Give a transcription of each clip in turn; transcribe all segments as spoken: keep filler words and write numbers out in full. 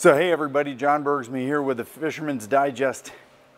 So hey everybody, John Bergsman here with the Fisherman's Digest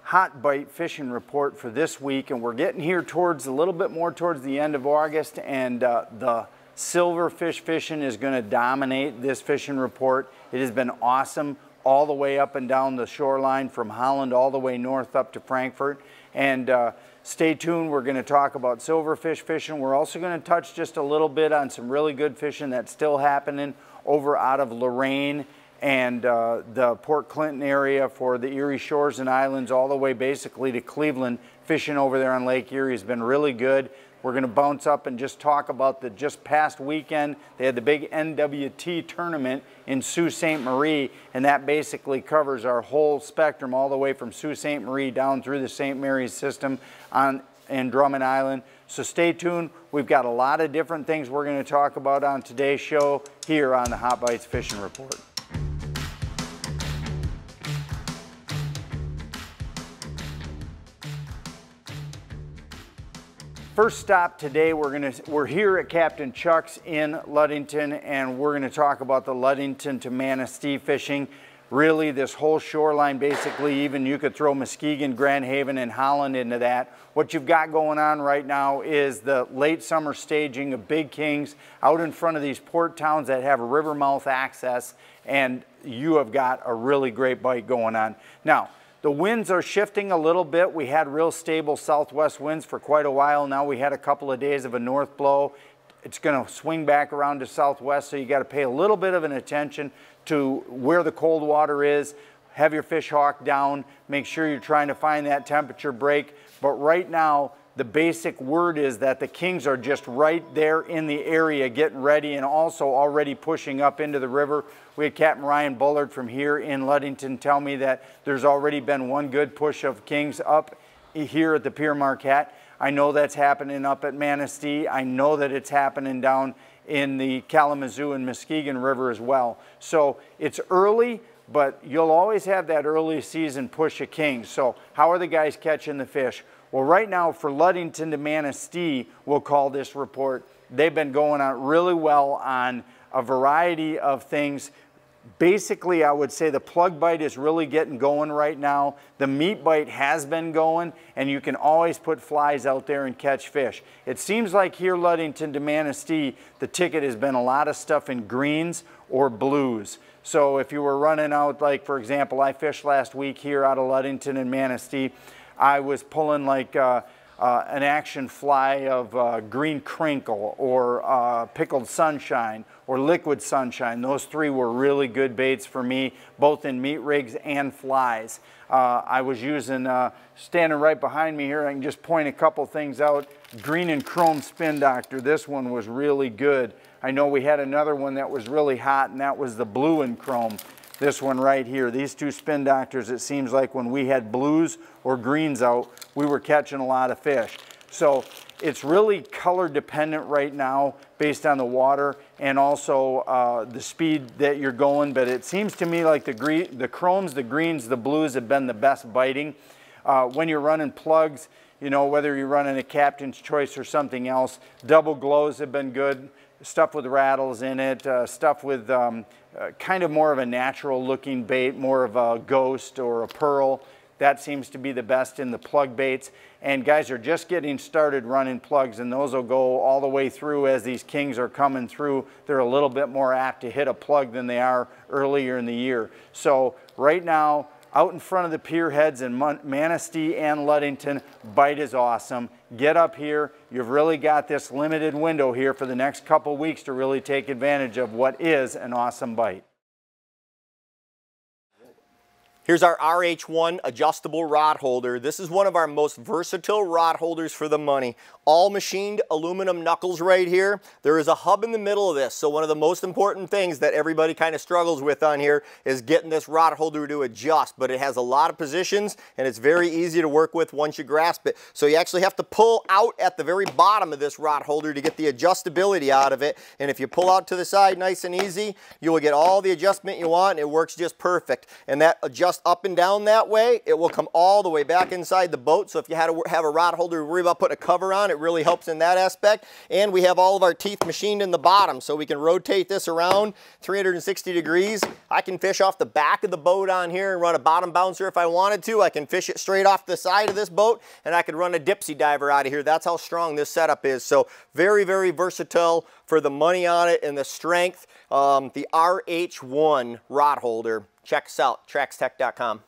Hot Bite Fishing Report for this week, and we're getting here towards a little bit more towards the end of August, and uh, the silverfish fishing is going to dominate this fishing report. It has been awesome all the way up and down the shoreline from Holland all the way north up to Frankfurt, and uh, stay tuned. We're going to talk about silverfish fishing. We're also going to touch just a little bit on some really good fishing that's still happening over out of Lorain and uh, the Port Clinton area for the Erie Shores and Islands all the way basically to Cleveland. Fishing over there on Lake Erie has been really good. We're going to bounce up and just talk about the just past weekend. They had the big N W T tournament in Sault Ste. Marie, and that basically covers our whole spectrum all the way from Sault Ste. Marie down through the Saint Mary's system on and Drummond Island. So stay tuned. We've got a lot of different things we're going to talk about on today's show here on the Hot Bites Fishing Report. First stop today, we're gonna we're here at Captain Chuck's in Ludington, and we're gonna talk about the Ludington to Manistee fishing. Really, this whole shoreline, basically, even you could throw Muskegon, Grand Haven, and Holland into that. What you've got going on right now is the late summer staging of big kings out in front of these port towns that have river mouth access, and you have got a really great bite going on now. The winds are shifting a little bit. We had real stable southwest winds for quite a while. Now we had a couple of days of a north blow. It's gonna swing back around to southwest, so you gotta pay a little bit of an attention to where the cold water is. Have your fish hawk down. Make sure you're trying to find that temperature break. But right now, the basic word is that the kings are just right there in the area getting ready and also already pushing up into the river. We had Captain Ryan Bullard from here in Ludington tell me that there's already been one good push of kings up here at the Pier Marquette. I know that's happening up at Manistee. I know that it's happening down in the Kalamazoo and Muskegon River as well. So it's early, but you'll always have that early season push of kings. So how are the guys catching the fish? Well, right now for Ludington to Manistee, we'll call this report, they've been going on really well on a variety of things. Basically, I would say the plug bite is really getting going right now. The meat bite has been going, and you can always put flies out there and catch fish. It seems like here Ludington to Manistee, the ticket has been a lot of stuff in greens or blues. So if you were running out, like for example, I fished last week here out of Ludington and Manistee, I was pulling like uh, uh, an action fly of uh, Green Crinkle or uh, Pickled Sunshine or Liquid Sunshine. Those three were really good baits for me, both in meat rigs and flies. Uh, I was using, uh, standing right behind me here, I can just point a couple things out. Green and Chrome Spin Doctor, this one was really good. I know we had another one that was really hot, and that was the Blue and Chrome. This one right here, these two Spin Doctors, it seems like when we had blues or greens out, we were catching a lot of fish. So it's really color dependent right now based on the water and also uh, the speed that you're going. But it seems to me like the, green, the chromes, the greens, the blues have been the best biting. Uh, when you're running plugs, you know, whether you're running a Captain's Choice or something else, double glows have been good. Stuff with rattles in it, uh, stuff with um, uh, kind of more of a natural looking bait, more of a ghost or a pearl. That seems to be the best in the plug baits. And guys are just getting started running plugs, and those will go all the way through as these kings are coming through. They're a little bit more apt to hit a plug than they are earlier in the year. So right now, out in front of the pier heads in Manistee and Ludington, bite is awesome. Get up here. You've really got this limited window here for the next couple weeks to really take advantage of what is an awesome bite. Here's our R H one adjustable rod holder. This is one of our most versatile rod holders for the money. All machined aluminum knuckles right here. There is a hub in the middle of this. So one of the most important things that everybody kind of struggles with on here is getting this rod holder to adjust, but it has a lot of positions and it's very easy to work with once you grasp it. So you actually have to pull out at the very bottom of this rod holder to get the adjustability out of it. And if you pull out to the side nice and easy, you will get all the adjustment you want. It works just perfect. And that adjust thrust up and down that way, it will come all the way back inside the boat. So if you had to have a rod holder to worry about putting a cover on, it really helps in that aspect. And we have all of our teeth machined in the bottom, so we can rotate this around three hundred sixty degrees. I can fish off the back of the boat on here and run a bottom bouncer if I wanted to. I can fish it straight off the side of this boat, and I could run a dipsy diver out of here. That's how strong this setup is. So very, very versatile for the money on it and the strength. Um, the R H one rod holder. Check us out, Trax Tech dot com.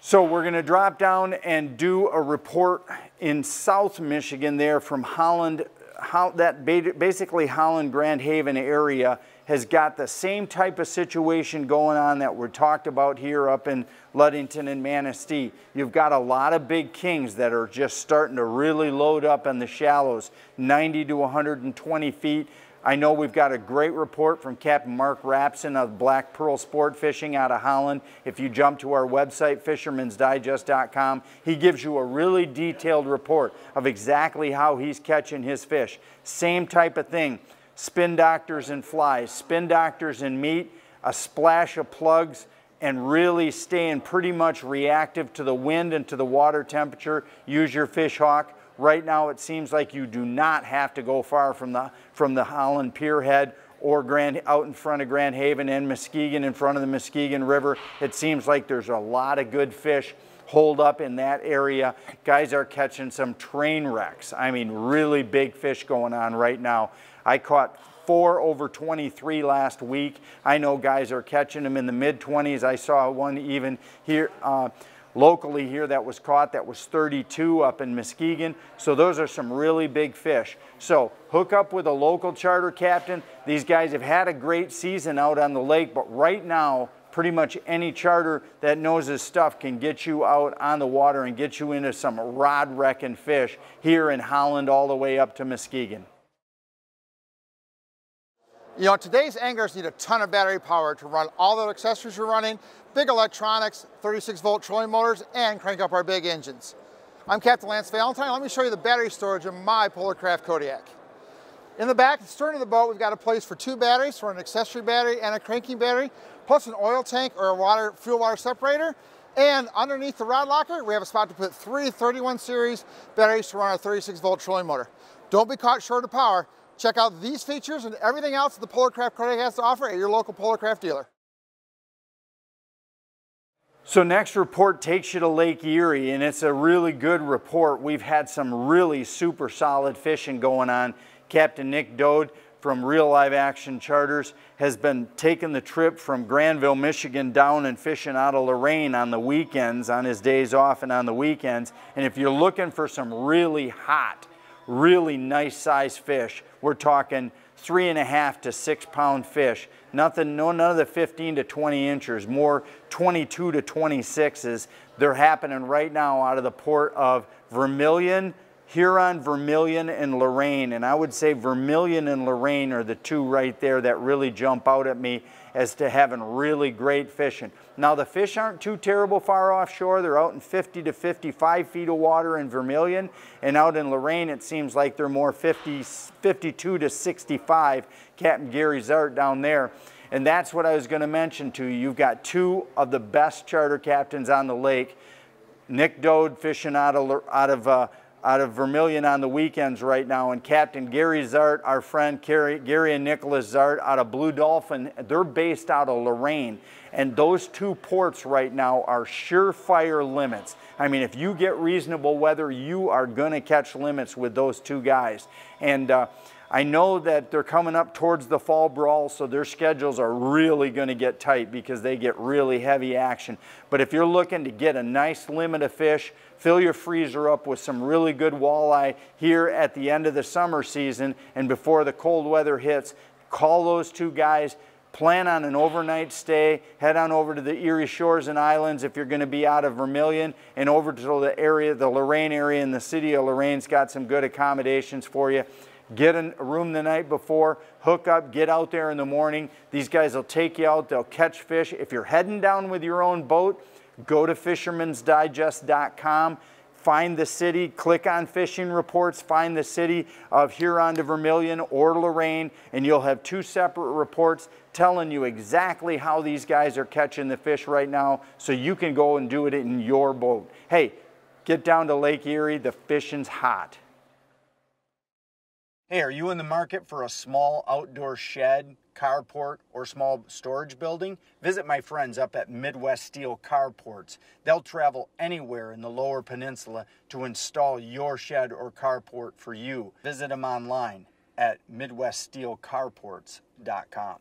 So we're going to drop down and do a report in South Michigan there from Holland. How that basically Holland, Grand Haven area has got the same type of situation going on that we're talked about here up in Ludington and Manistee. You've got a lot of big kings that are just starting to really load up in the shallows, ninety to one hundred twenty feet. I know we've got a great report from Captain Mark Rapson of Black Pearl Sport Fishing out of Holland. If you jump to our website, fisherman's digest dot com, he gives you a really detailed report of exactly how he's catching his fish. Same type of thing, spin doctors and flies, spin doctors and meat, a splash of plugs, and really staying pretty much reactive to the wind and to the water temperature. Use your fish hawk. Right now, it seems like you do not have to go far from the from the Holland Pierhead or Grand out in front of Grand Haven and Muskegon, in front of the Muskegon River. It seems like there's a lot of good fish holed up in that area. Guys are catching some train wrecks. I mean, really big fish going on right now. I caught four over twenty-three last week. I know guys are catching them in the mid twenties. I saw one even here. Uh, Locally here that was caught, that was thirty-two up in Muskegon. So those are some really big fish. So hook up with a local charter captain. These guys have had a great season out on the lake, but right now, pretty much any charter that knows his stuff can get you out on the water and get you into some rod wrecking fish here in Holland all the way up to Muskegon. You know, today's anglers need a ton of battery power to run all the accessories we're running, big electronics, thirty-six volt trolling motors, and crank up our big engines. I'm Captain Lance Valentine. Let me show you the battery storage in my Polar Kraft Kodiak. In the back, the stern of the boat, we've got a place for two batteries, for an accessory battery and a cranking battery, plus an oil tank or a water, fuel water separator. And underneath the rod locker, we have a spot to put three thirty-one series batteries to run our thirty-six volt trolling motor. Don't be caught short of power. Check out these features and everything else that the Polar Kraft Kodiak has to offer at your local Polar Kraft dealer. So next report takes you to Lake Erie, and it's a really good report. We've had some really super solid fishing going on. Captain Nick Dode from Real Live Action Charters has been taking the trip from Granville, Michigan down and fishing out of Lorain on the weekends, on his days off and on the weekends. And if you're looking for some really hot, really nice size fish, we're talking three and a half to six pound fish. Nothing, no, none of the fifteen to twenty inchers, more twenty-two to twenty-sixes. They're happening right now out of the port of Vermilion, Huron, Vermilion, and Lorain. And I would say Vermilion and Lorain are the two right there that really jump out at me as to having really great fishing. Now the fish aren't too terrible far offshore. They're out in fifty to fifty-five feet of water in Vermilion, and out in Lorain it seems like they're more fifty, fifty-two to sixty-five. Captain Gary Zart down there. And that's what I was gonna mention to you. You've got two of the best charter captains on the lake. Nick Dode fishing out of, out of uh, out of Vermilion on the weekends right now, and Captain Gary Zart, our friend Gary, Gary and Nicholas Zart out of Blue Dolphin, they're based out of Lorain. And those two ports right now are surefire limits. I mean, if you get reasonable weather, you are gonna catch limits with those two guys. And uh, I know that they're coming up towards the fall brawl, so their schedules are really gonna get tight because they get really heavy action. But if you're looking to get a nice limit of fish, fill your freezer up with some really good walleye here at the end of the summer season and before the cold weather hits, call those two guys, plan on an overnight stay, head on over to the Erie Shores and Islands if you're going to be out of Vermilion, and over to the area, the Lorain area, and the city of Lorrain's got some good accommodations for you. Get a room the night before, hook up, get out there in the morning. These guys will take you out, they'll catch fish. If you're heading down with your own boat, go to fisherman's digest dot com, find the city, click on fishing reports, find the city of Huron to Vermilion or Lorain, and you'll have two separate reports telling you exactly how these guys are catching the fish right now so you can go and do it in your boat. Hey, get down to Lake Erie, the fishing's hot. Hey, are you in the market for a small outdoor shed, carport, or small storage building? Visit my friends up at Midwest Steel Carports. They'll travel anywhere in the Lower Peninsula to install your shed or carport for you. Visit them online at midwest steel carports dot com.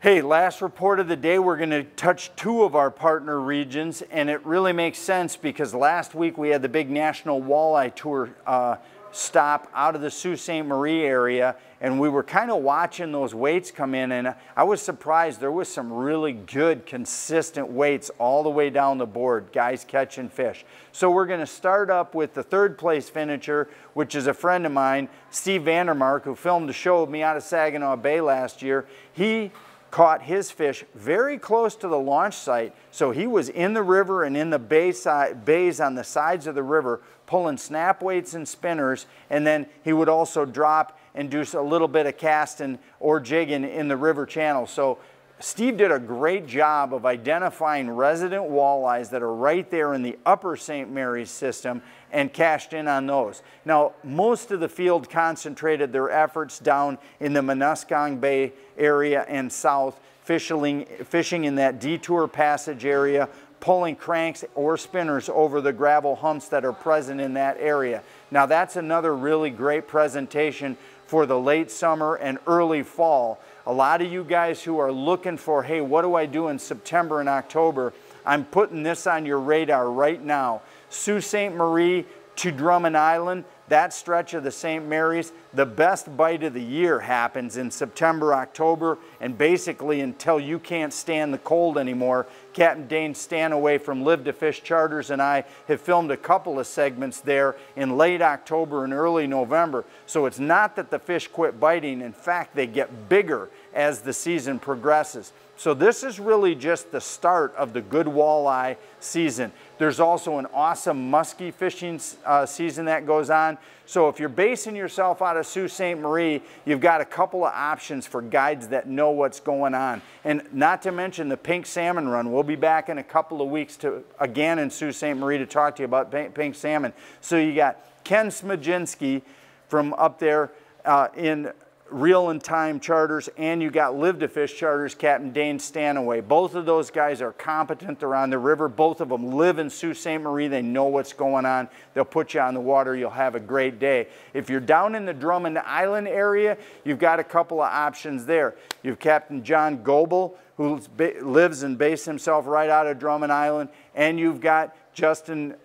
Hey, last report of the day, we're going to touch two of our partner regions, and it really makes sense because last week we had the big National Walleye Tour uh, stop out of the Sault Ste. Marie area, and we were kind of watching those weights come in, and I was surprised there was some really good, consistent weights all the way down the board, guys catching fish. So we're going to start up with the third place finisher, which is a friend of mine, Steve Vandermark, who filmed a show with me out of Saginaw Bay last year. He caught his fish very close to the launch site, so he was in the river and in the bay side, bays on the sides of the river pulling snap weights and spinners, and then he would also drop and do a little bit of casting or jigging in the river channel. So Steve did a great job of identifying resident walleyes that are right there in the upper Saint Mary's system and cashed in on those. Now, most of the field concentrated their efforts down in the Muskegon Bay area and south, fishing, fishing in that detour passage area, pulling cranks or spinners over the gravel humps that are present in that area. Now, that's another really great presentation for the late summer and early fall. A lot of you guys who are looking for, hey, what do I do in September and October? I'm putting this on your radar right now. Sault Ste. Marie to Drummond Island, that stretch of the Saint Mary's, the best bite of the year happens in September, October, and basically until you can't stand the cold anymore. Captain Dane Stanaway from Live to Fish Charters and I have filmed a couple of segments there in late October and early November. So it's not that the fish quit biting. In fact, they get bigger as the season progresses. So this is really just the start of the good walleye season. There's also an awesome musky fishing uh, season that goes on. So if you're basing yourself out of Sault Ste. Marie, you've got a couple of options for guides that know what's going on. And not to mention the pink salmon run. We'll be back in a couple of weeks to again in Sault Ste. Marie to talk to you about pink salmon. So you got Ken Smajinsky from up there uh, in Reel and Time Charters, and you got Live to Fish Charters, Captain Dane Stanaway. Both of those guys are competent. They're on the river. Both of them live in Sault Ste. Marie. They know what's going on. They'll put you on the water. You'll have a great day. If you're down in the Drummond Island area, you've got a couple of options there. You've Captain John Goebel, who lives and based himself right out of Drummond Island, and you've got Justin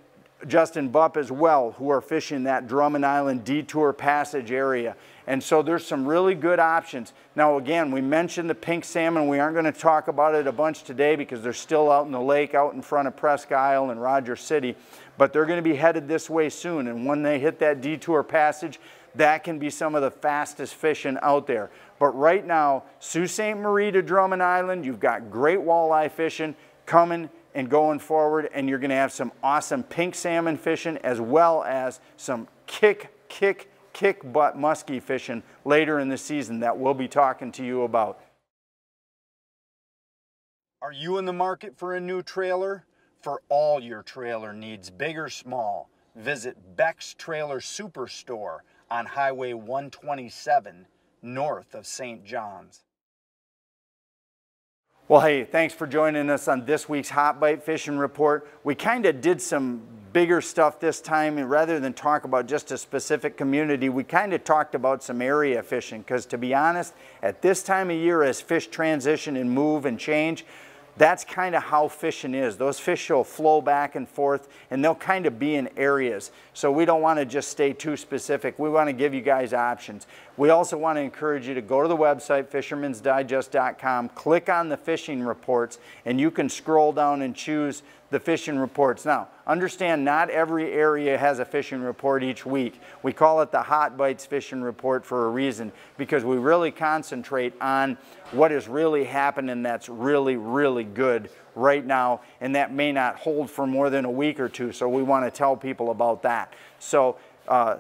Justin Bupp as well, who are fishing that Drummond Island detour passage area. And so there's some really good options. Now again, we mentioned the pink salmon. We aren't going to talk about it a bunch today because they're still out in the lake, out in front of Presque Isle and Roger City, but they're going to be headed this way soon. And when they hit that detour passage, that can be some of the fastest fishing out there. But right now, Sault Ste. Marie to Drummond Island, you've got great walleye fishing coming and going forward, and you're going to have some awesome pink salmon fishing as well as some kick, kick, kick butt muskie fishing later in the season that we'll be talking to you about. Are you in the market for a new trailer? For all your trailer needs, big or small, visit Beck's Trailer Superstore on Highway one twenty-seven north of Saint John's. Well, hey, thanks for joining us on this week's Hot Bite Fishing Report. We kind of did some bigger stuff this time, and rather than talk about just a specific community, we kind of talked about some area fishing, because to be honest, at this time of year, as fish transition and move and change, that's kind of how fishing is. Those fish will flow back and forth, and they'll kind of be in areas. So we don't want to just stay too specific. We want to give you guys options. We also want to encourage you to go to the website, fisherman's digest dot com, click on the fishing reports, and you can scroll down and choose the fishing reports. Now, understand not every area has a fishing report each week. We call it the Hot Bites Fishing Report for a reason, because we really concentrate on what is really happening that's really, really good right now, and that may not hold for more than a week or two, so we want to tell people about that. So uh,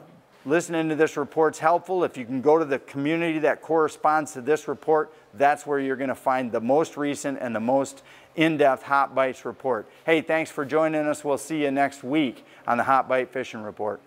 listening to this report's helpful. If you can go to the community that corresponds to this report, that's where you're going to find the most recent and the most in-depth Hot Bites report. Hey, thanks for joining us. We'll see you next week on the Hot Bite Fishing Report.